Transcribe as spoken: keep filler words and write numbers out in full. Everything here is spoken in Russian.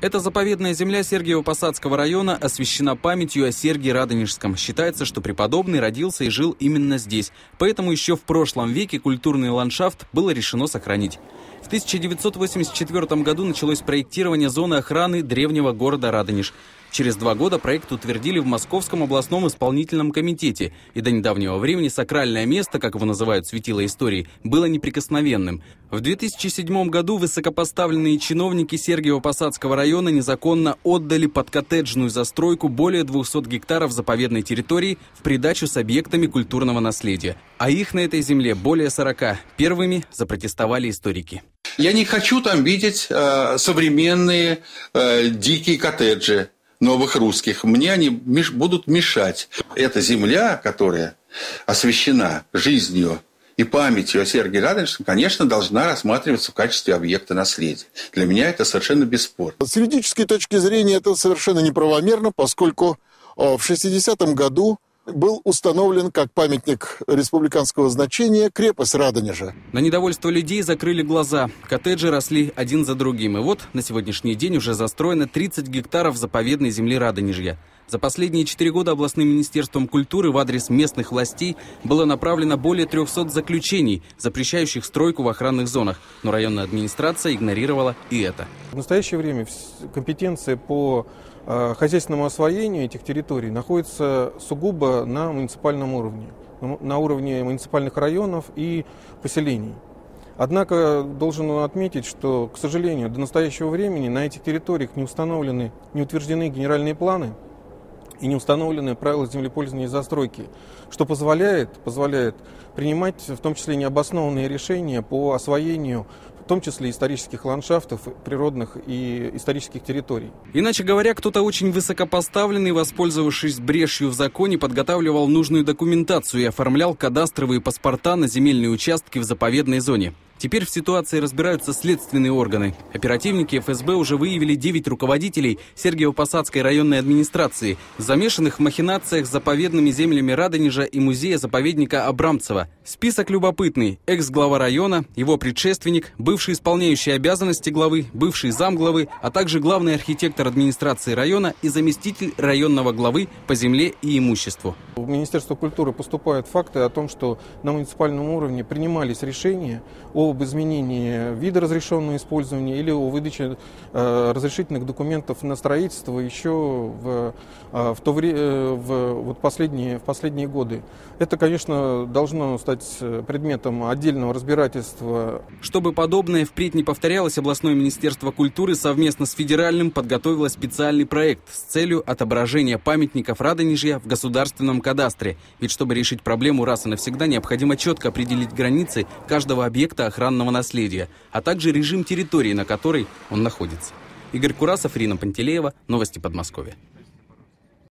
Эта заповедная земля Сергиево-Посадского района освящена памятью о Сергии Радонежском. Считается, что преподобный родился и жил именно здесь. Поэтому еще в прошлом веке культурный ландшафт было решено сохранить. В тысяча девятьсот восемьдесят четвёртом году началось проектирование зоны охраны древнего города Радонеж. Через два года проект утвердили в Московском областном исполнительном комитете, и до недавнего времени сакральное место, как его называют светило истории, было неприкосновенным. В две тысячи седьмом году высокопоставленные чиновники Сергиево-Посадского района незаконно отдали под коттеджную застройку более двухсот гектаров заповедной территории в придачу с объектами культурного наследия. А их на этой земле более сорока. Первыми запротестовали историки. Я не хочу там видеть э, современные э, дикие коттеджи новых русских. Мне они меш- будут мешать. Эта земля, которая освящена жизнью и памятью о Сергии Радонежском, конечно, должна рассматриваться в качестве объекта наследия. Для меня это совершенно бесспорно. С юридической точки зрения это совершенно неправомерно, поскольку в шестидесятом году был установлен как памятник республиканского значения крепость Радонежа. На недовольство людей закрыли глаза. Коттеджи росли один за другим. И вот на сегодняшний день уже застроено тридцать гектаров заповедной земли Радонежья. За последние четыре года областным министерством культуры в адрес местных властей было направлено более трёхсот заключений, запрещающих стройку в охранных зонах. Но районная администрация игнорировала и это. В настоящее время компетенция по хозяйственному освоению этих территорий находится сугубо на муниципальном уровне, на уровне муниципальных районов и поселений. Однако должен отметить, что, к сожалению, до настоящего времени на этих территориях не установлены, не утверждены генеральные планы и не установлены правила землепользования и застройки, что позволяет, позволяет принимать в том числе необоснованные решения по освоению, в том числе исторических ландшафтов, природных и исторических территорий. Иначе говоря, кто-то очень высокопоставленный, воспользовавшись брешью в законе, подготавливал нужную документацию и оформлял кадастровые паспорта на земельные участки в заповедной зоне. Теперь в ситуации разбираются следственные органы. Оперативники ФСБ уже выявили девять руководителей Сергиево-Посадской районной администрации, замешанных в махинациях с заповедными землями Радонежа и музея-заповедника Абрамцева. Список любопытный. Экс-глава района, его предшественник, бывший исполняющий обязанности главы, бывший замглавы, а также главный архитектор администрации района и заместитель районного главы по земле и имуществу. В Министерство культуры поступают факты о том, что на муниципальном уровне принимались решения о об изменении вида разрешенного использования или о выдаче э, разрешительных документов на строительство еще в, э, в, то вре, э, в, вот последние, в последние годы. Это, конечно, должно стать предметом отдельного разбирательства. Чтобы подобное впредь не повторялось, областное министерство культуры совместно с федеральным подготовило специальный проект с целью отображения памятников Радонежья в государственном кадастре. Ведь чтобы решить проблему раз и навсегда, необходимо четко определить границы каждого объекта охранного наследия, а также режим территории, на которой он находится. Игорь Курасов, Ирина Пантелеева, новости Подмосковья.